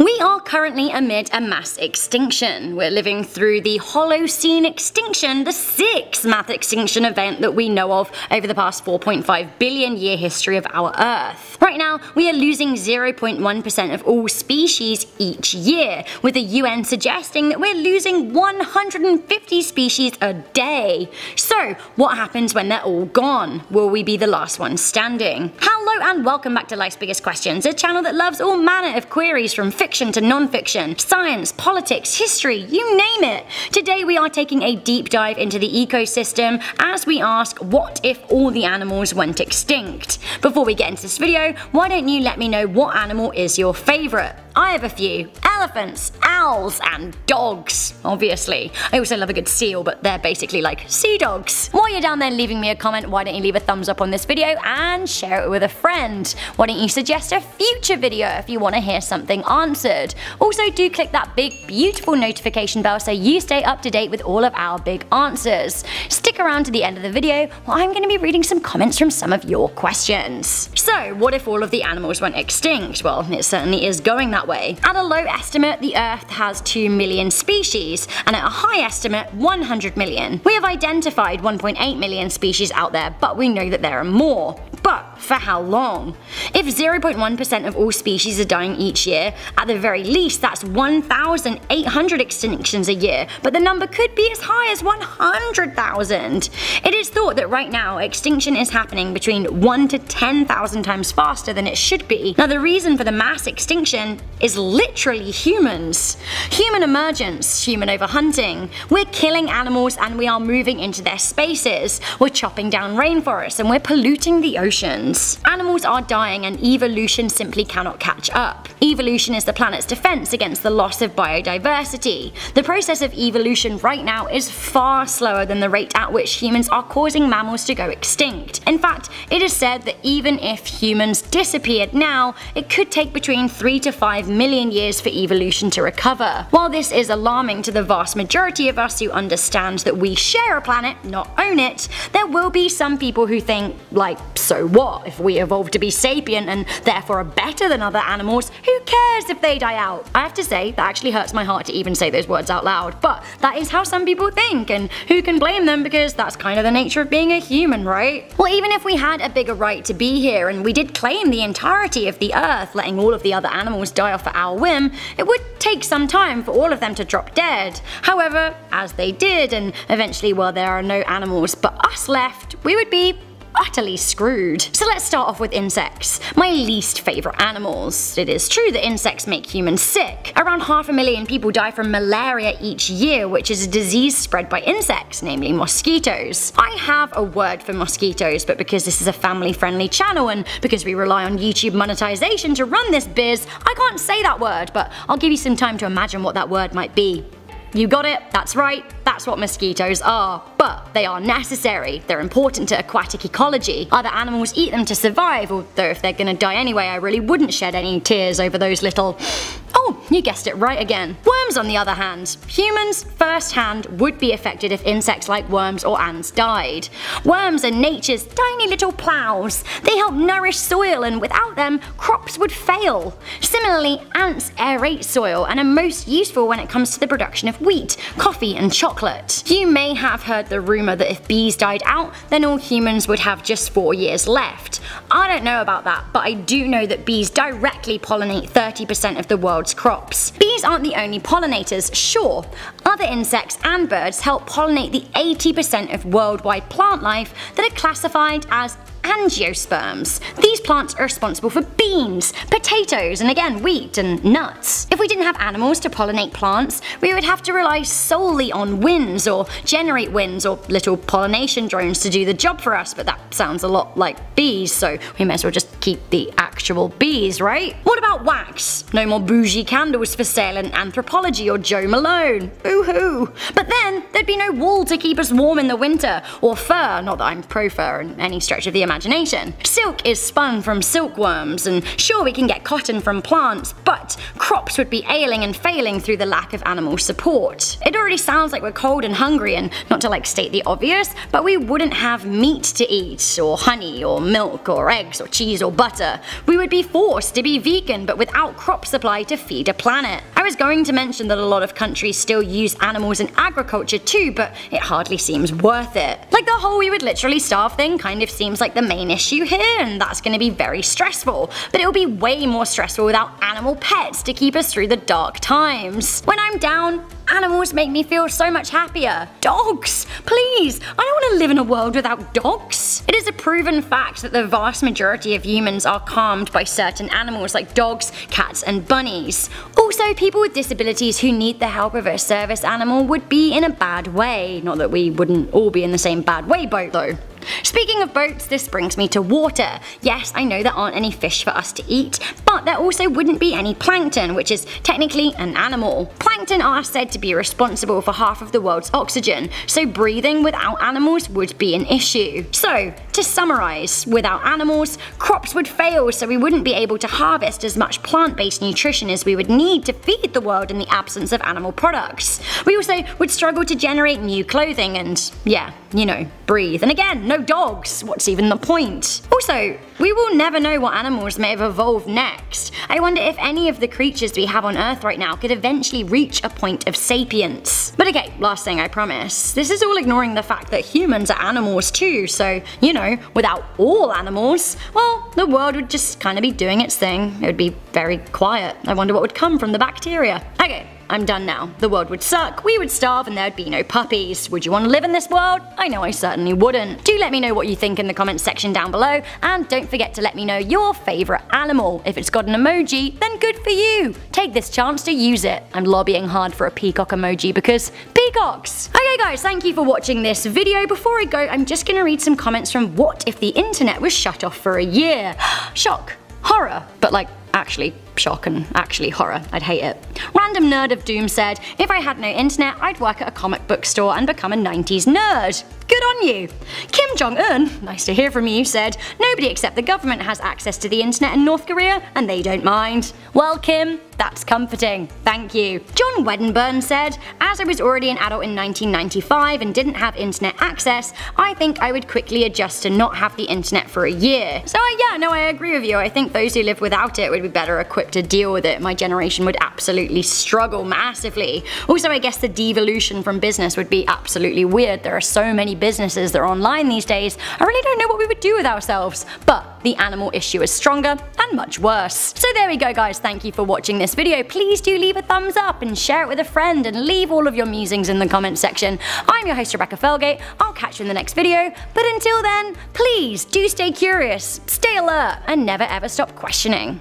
We are currently amid a mass extinction. We're living through the Holocene extinction, the sixth mass extinction event that we know of over the past 4.5 billion year history of our Earth. Right now, we are losing 0.1% of all species each year, with the UN suggesting that we're losing 150 species a day. So, what happens when they're all gone? Will we be the last one standing? Hello and welcome back to Life's Biggest Questions, a channel that loves all manner of queries from fiction to non-fiction, science, politics, history, you name it. Today we are taking a deep dive into the ecosystem as we ask, what if all the animals went extinct? Before we get into this video, why don't you let me know what animal is your favourite? I have a few. Elephants, owls, and dogs, obviously. I also love a good seal, but they're basically like sea dogs. While you're down there leaving me a comment, why don't you leave a thumbs up on this video and share it with a friend? Why don't you suggest a future video if you want to hear something answered? Also, do click that big, beautiful notification bell so you stay up to date with all of our big answers. Stick around to the end of the video where I'm going to be reading some comments from some of your questions. So, what if all of the animals went extinct? Well, it certainly is going that way. At a low estimate, the Earth has 2 million species, and at a high estimate, 100 million. We have identified 1.8 million species out there, but we know that there are more. But for how long? If 0.1% of all species are dying each year, at the very least that's 1,800 extinctions a year, but the number could be as high as 100,000. It is thought that right now extinction is happening between 1 to 10,000 times faster than it should be. Now the reason for the mass extinction is literally humans. Human emergence, human overhunting. We're killing animals and we are moving into their spaces. We're chopping down rainforests and we're polluting the oceans. Animals are dying and evolution simply cannot catch up. Evolution is the planet's defense against the loss of biodiversity. The process of evolution right now is far slower than the rate at which humans are causing mammals to go extinct. In fact, it is said that even if humans disappeared now, it could take between 3 to 5 million years for evolution to recover. While this is alarming to the vast majority of us who understand that we share a planet, not own it, there will be some people who think, like, so what if we evolved to be sapient and therefore are better than other animals? Who cares if they die out? I have to say, that actually hurts my heart to even say those words out loud, but that is how some people think, and who can blame them, because that's kind of the nature of being a human, right? Well, even if we had a bigger right to be here and we did claim the entirety of the Earth, letting all of the other animals die off at our whim, it would take some time for all of them to drop dead. However, as they did, and eventually, well, there are no animals but us left, we would be utterly screwed. So let's start off with insects, my least favourite animals. It is true that insects make humans sick. Around 500,000 people die from malaria each year, which is a disease spread by insects, namely mosquitoes. I have a word for mosquitoes, but because this is a family-friendly channel and because we rely on YouTube monetization to run this biz, I can't say that word, but I'll give you some time to imagine what that word might be. You got it, that's right, that's what mosquitoes are. But they are necessary, they're important to aquatic ecology. Other animals eat them to survive, although if they're gonna die anyway, I really wouldn't shed any tears over those little... Oh, you guessed it right again. Worms, on the other hand. Humans, firsthand, would be affected if insects like worms or ants died. Worms are nature's tiny little ploughs. They help nourish soil, and without them, crops would fail. Similarly, ants aerate soil and are most useful when it comes to the production of wheat, coffee, and chocolate. You may have heard the rumor that if bees died out, then all humans would have just 4 years left. I don't know about that, but I do know that bees directly pollinate 30% of the world's crops. Bees aren't the only pollinators, sure. Other insects and birds help pollinate the 80% of worldwide plant life that are classified as angiosperms. These plants are responsible for beans, potatoes, and again wheat and nuts. If we didn't have animals to pollinate plants, we would have to rely solely on winds, or generate winds, or little pollination drones to do the job for us, but that sounds a lot like bees, so we may as well just keep the actual bees, right? What about wax? No more bougie candles for sale in anthropology or Joe Malone. Boo-hoo. But then, there'd be no wool to keep us warm in the winter, or fur, not that I'm pro-fur in any stretch of the imagination. Silk is spun from silkworms, and sure, we can get cotton from plants, but crops would be ailing and failing through the lack of animal support. It already sounds like we're cold and hungry, and not to like state the obvious, but we wouldn't have meat to eat, or honey, or milk, or eggs, or cheese, or butter. We would be forced to be vegan, but without crop supply to feed a planet. I was going to mention that a lot of countries still use animals in agriculture too, but it hardly seems worth it. Like the whole we would literally starve thing kind of seems like the main issue here, and that's going to be very stressful. But it'll be way more stressful without animal pets to keep us through the dark times. When I'm down, animals make me feel so much happier. Dogs! Please! I don't want to live in a world without dogs! It is a proven fact that the vast majority of humans are calmed by certain animals like dogs, cats, and bunnies. Also, people with disabilities who need the help of a service animal would be in a bad way. Not that we wouldn't all be in the same bad way boat though. Speaking of boats, this brings me to water. Yes, I know there aren't any fish for us to eat, but there also wouldn't be any plankton, which is technically an animal. Plankton are said to be responsible for half of the world's oxygen, so breathing without animals would be an issue. So, to summarize, without animals, crops would fail, so we wouldn't be able to harvest as much plant-based nutrition as we would need to feed the world in the absence of animal products. We also would struggle to generate new clothing and, yeah, you know, breathe. And again, no dogs, what's even the point? Also, we will never know what animals may have evolved next. I wonder if any of the creatures we have on Earth right now could eventually reach a point of sapience. But okay, last thing I promise. This is all ignoring the fact that humans are animals too, so, you know, without all animals, well, the world would just kind of be doing its thing. It would be very quiet. I wonder what would come from the bacteria. Okay. I'm done now. The world would suck, we would starve, and there'd be no puppies. Would you want to live in this world? I know I certainly wouldn't. Do let me know what you think in the comments section down below, and don't forget to let me know your favourite animal. If it's got an emoji, then good for you. Take this chance to use it. I'm lobbying hard for a peacock emoji because peacocks! Okay guys, thank you for watching this video. Before I go, I'm just gonna read some comments from What If the Internet Was Shut Off for a Year? Shock, horror, but like actually shock and actually horror. I'd hate it. Random Nerd of Doom said, if I had no internet, I'd work at a comic book store and become a 90s nerd. Good on you. Kim Jong-un, nice to hear from you, said, nobody except the government has access to the internet in North Korea and they don't mind. Well Kim, that's comforting. Thank you. John Wedenburn said, as I was already an adult in 1995 and didn't have internet access, I think I would quickly adjust to not have the internet for a year. So yeah, no, I agree with you. I think those who live without it would be better equipped to deal with it. My generation would absolutely struggle massively. Also, I guess the devolution from business would be absolutely weird. There are so many businesses that are online these days. I really don't know what we would do with ourselves. But the animal issue is stronger and much worse. So there we go guys, thank you for watching this video. Please do leave a thumbs up and share it with a friend and leave all of your musings in the comments section. I'm your host Rebecca Felgate, I'll catch you in the next video, but until then, please do stay curious, stay alert, and never ever stop questioning.